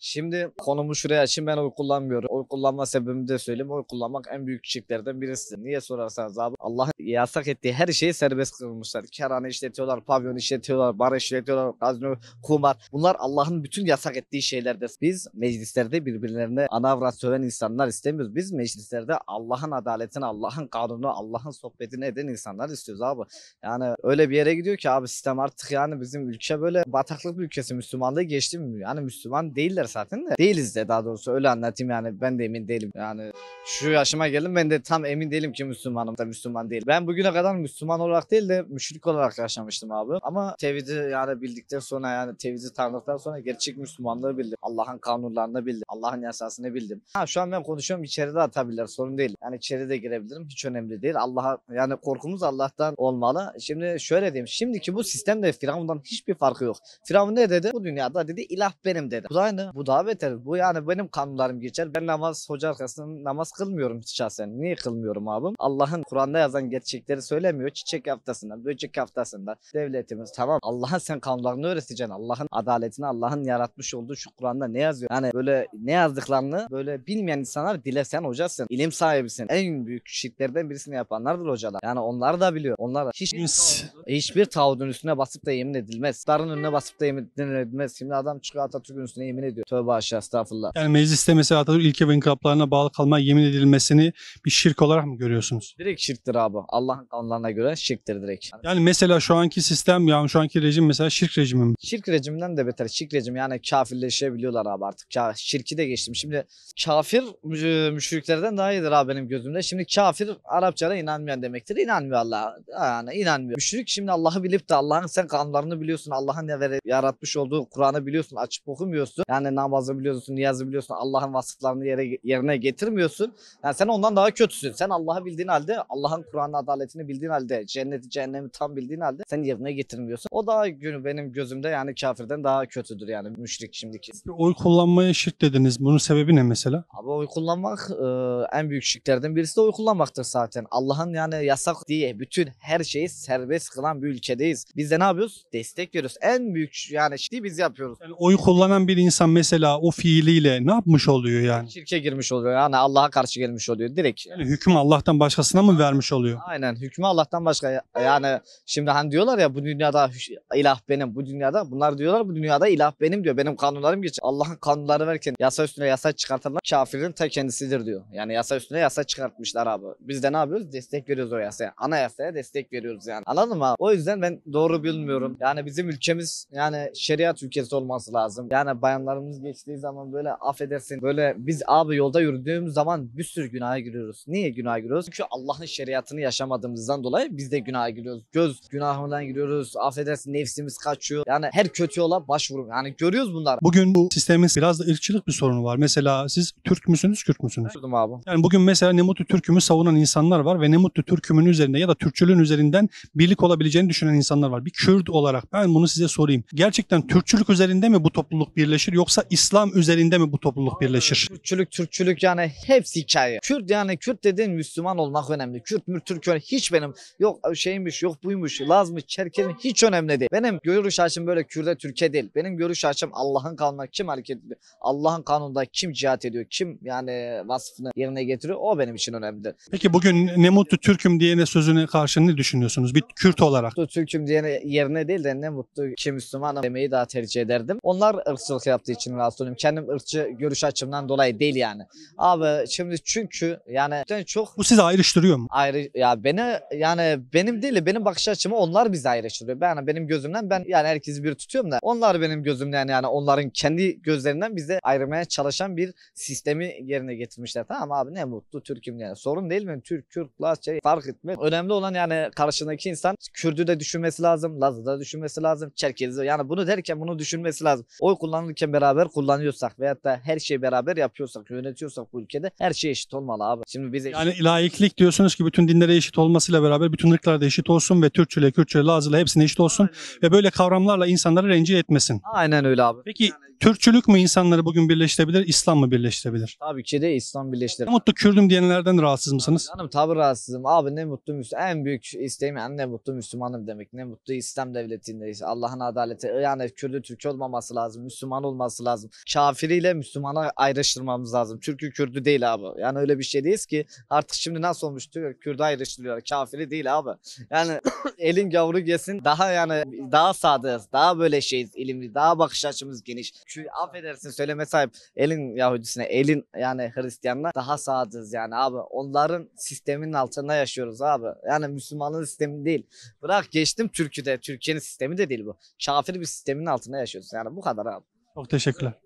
Şimdi konumu şuraya açayım, ben oy kullanmıyorum. Oy kullanma sebebimi de söyleyeyim. Oy kullanmak en büyük kişiliklerden birisi. Niye sorarsanız abi, Allah yasak ettiği her şeyi serbest kılmışlar. Kerhane işletiyorlar, pavyon işletiyorlar, bar işletiyorlar, gazino, kumar. Bunlar Allah'ın bütün yasak ettiği şeylerde. Biz meclislerde birbirlerine anavrat söven insanlar istemiyoruz. Biz meclislerde Allah'ın adaletini, Allah'ın kanunu, Allah'ın sohbetini eden insanlar istiyoruz abi. Yani öyle bir yere gidiyor ki abi sistem artık, yani bizim ülke böyle bataklık bir ülkesi. Müslümanlığı geçti mi? Yani Müslüman değiller zaten de. Değiliz de, daha doğrusu öyle anlatayım yani, ben de emin değilim. Yani şu yaşıma geldim, ben de tam emin değilim ki Müslümanım da Müslüman değil. Ben bugüne kadar Müslüman olarak değil de müşrik olarak yaşamıştım abi. Ama tevhidi yani bildikten sonra, yani tevhidi tanıdıktan sonra gerçek Müslümanlığı bildim. Allah'ın kanunlarını bildim. Allah'ın yasasını bildim. Ha, şu an ben konuşuyorum, içeride atabilir, sorun değil. Yani içeride girebilirim, hiç önemli değil. Allah'a yani korkumuz Allah'tan olmalı. Şimdi şöyle diyeyim. Şimdiki bu sistemde Firavun'dan hiçbir farkı yok. Firavun ne dedi? Bu dünyada dedi ilah benim dedi. Bu da aynı. Bu daha beter. Bu yani benim kanunlarım geçer. Ben hoca arkasından namaz kılmıyorum şahsen. Niye kılmıyorum abim? Allah'ın Kur'an'da yazan gerçekleri söylemiyor. Çiçek haftasında, böcek haftasında devletimiz tamam. Allah'ın sen kanunlarını öğreteceksin. Allah'ın adaletini, Allah'ın yaratmış olduğu şu Kur'an'da ne yazıyor? Yani böyle ne yazdıklarını böyle bilmeyen insanlar dile sen hocasın. İlim sahibisin. En büyük şirklerden birisini yapanlardır hocalar. Yani onlar da biliyor. Onlar hiçbir tağutun üstüne basıp da yemin edilmez. Darın önüne basıp da yemin edilmez. Şimdi adam çıkıyor Atatürk'ün üstüne yemin ediyor. Tövbe aşağı, estağfurullah. Yani mecliste mesela Atatürk ilke ve inkılaplarına bağlı kalma yemin edilmesini bir şirk olarak mı görüyorsunuz? Direkt şirktir abi. Allah'ın kanunlarına göre şirktir direkt. Yani mesela şu anki sistem, yani şu anki rejim mesela şirk rejimi mi? Şirk rejiminden de beter. Şirk rejim yani kafirleşebiliyorlar abi artık. Şirki de geçtim. Şimdi kafir müşriklerden daha iyidir abi benim gözümde. Şimdi kafir Arapçada inanmayan demektir. İnanmıyor Allah'a. Yani inanmıyor. Müşrik şimdi Allah'ı bilip de Allah'ın sen kanunlarını biliyorsun. Allah'ın yaratmış olduğu Kur'an'ı biliyorsun. Açıp okumuyorsun. Yani namazı biliyorsun, niyazı biliyorsun, Allah'ın vasıflarını yerine getirmiyorsun. Yani sen ondan daha kötüsün. Sen Allah'ı bildiğin halde, Allah'ın Kur'an'ın adaletini bildiğin halde, cenneti, cehennemi tam bildiğin halde sen yerine getirmiyorsun. O daha benim gözümde yani kafirden daha kötüdür yani müşrik şimdiki. Oy kullanmaya şirk dediniz. Bunun sebebi ne mesela? Abi oy kullanmak en büyük şirklerden birisi de oy kullanmaktır zaten. Allah'ın yani yasak diye bütün her şeyi serbest kılan bir ülkedeyiz. Biz de ne yapıyoruz? Destek veriyoruz. En büyük yani şirki biz yapıyoruz. Yani oy kullanan bir insan mesela o fiiliyle ne yapmış oluyor yani? Şirke girmiş oluyor yani, Allah'a karşı gelmiş oluyor direkt. Yani hükmü Allah'tan başkasına mı vermiş oluyor? Aynen, hükmü Allah'tan başka. Yani şimdi hani diyorlar ya bu dünyada ilah benim, bu dünyada bunlar diyorlar bu dünyada ilah benim diyor. Benim kanunlarım geçer. Allah'ın kanunları verken yasa üstüne yasa çıkartanlar kafirin ta kendisidir diyor. Yani yasa üstüne yasa çıkartmışlar abi. Biz de ne yapıyoruz? Destek veriyoruz o yasaya. Ana yasaya destek veriyoruz yani. Anladın mı abi? O yüzden ben doğru bilmiyorum. Yani bizim ülkemiz yani şeriat ülkesi olması lazım. Yani bayanlarımız geçtiği zaman böyle affedersin böyle biz abi yolda yürüdüğümüz zaman bir sürü günaha giriyoruz. Niye günaha giriyoruz? Çünkü Allah'ın şeriatını yaşamadığımızdan dolayı biz de günaha giriyoruz. Göz günahından giriyoruz. Affedersin nefsimiz kaçıyor. Yani her kötü yola başvurup yani görüyoruz bunlar. Bugün bu sistemin biraz da ırkçılık bir sorunu var. Mesela siz Türk müsünüz, Kürt müsünüz? Kürt'üm abi. Yani bugün mesela ne mutlu Türk'ümü savunan insanlar var ve ne mutlu Türk'ümün üzerinde ya da Türkçülüğün üzerinden birlik olabileceğini düşünen insanlar var. Bir Kürt olarak ben bunu size sorayım. Gerçekten Türkçülük üzerinde mi bu topluluk birleşir, yoksa İslam üzerinde mi bu topluluk birleşir? Türkçülük yani hepsi hikaye. Kürt yani Kürt dediğin Müslüman olmak önemli. Kürt, Mürt, Türk hiç benim yok şeymiş, yok buymuş, Lazmış, Çerkez'in hiç önemli değil. Benim görüş açım böyle Kürt'e, Türkiye değil. Benim görüş açım Allah'ın kanununa kim hareket ediyor? Allah'ın kanununda kim cihat ediyor? Kim yani vasfını yerine getiriyor? O benim için önemlidir. Peki bugün ne mutlu Türk'üm diyene sözüne karşı ne düşünüyorsunuz? Bir Kürt olarak. Ne mutlu Türk'üm diyene yerine değil de ne mutlu ki Müslümanım demeyi daha tercih ederdim. Onlar ırkçılık yaptığı için rahatsız oluyorum. Kendim ırkçı görüş açımdan dolayı değil yani. Abi şimdi çünkü yani çok... Bu sizi ayrıştırıyor mu? Ayrı ya beni yani benim değil benim bakış açımı onlar bizi ayrıştırıyor. Yani benim gözümden ben yani herkesi bir tutuyorum da onlar benim gözümden yani onların kendi gözlerinden bizi ayırmaya çalışan bir sistemi yerine getirmişler. Tamam abi ne mutlu Türk'üm yani. Sorun değil mi? Türk, Kürt, Laz şey fark etmez. Önemli olan yani karşındaki insan Kürt'ü de düşünmesi lazım. Laz'ı da düşünmesi lazım. Çerkez'i yani bunu derken bunu düşünmesi lazım. Oy kullanırken beraber kullanıyorsak veyahut da her şeyi beraber yapıyorsak, yönetiyorsak bu ülkede her şey eşit olmalı abi. Şimdi bize yani laiklik diyorsunuz ki bütün dinlere eşit olmasıyla beraber bütün ırklar da eşit olsun ve Türkçüle, Kürtçüle, Laz'la hepsine eşit olsun. Aynen. Ve böyle kavramlarla insanları rencide etmesin. Aynen öyle abi. Peki yani... Türkçülük mü insanları bugün birleştirebilir, İslam mı birleştirebilir? Tabii ki de İslam birleştirir. Ne mutlu Kürdüm diyenlerden rahatsız mısınız? Canım tabii rahatsızım. Abi ne mutlu Müslüman. En büyük isteğim yani ne mutlu Müslümanım demek. Ne mutlu İslam devletindeyiz. Allah'ın adaleti yani Kürt'ü Türk olmaması lazım. Müslüman olması lazım. lazım. Kafiriyle Müslümana ayrıştırmamız lazım. Türk'ü Kürd'ü değil abi. Yani öyle bir şey değiliz ki artık şimdi nasıl olmuş diyor, Kürd'ü ayrıştırıyorlar. Kafiri değil abi. Yani elin gavuru gelsin, daha yani daha sadığız, daha böyle şeyiz, ilimli, daha bakış açımız geniş. Çünkü affedersin söyleme sahip elin Yahudisine, elin yani Hristiyanlar daha sadığız yani abi. Onların sisteminin altında yaşıyoruz abi. Yani Müslümanın sistemi değil. Bırak geçtim Türk'ü de, Türkiye'nin sistemi de değil bu. Kafir bir sistemin altında yaşıyoruz. Yani bu kadar abi. Çok teşekkürler.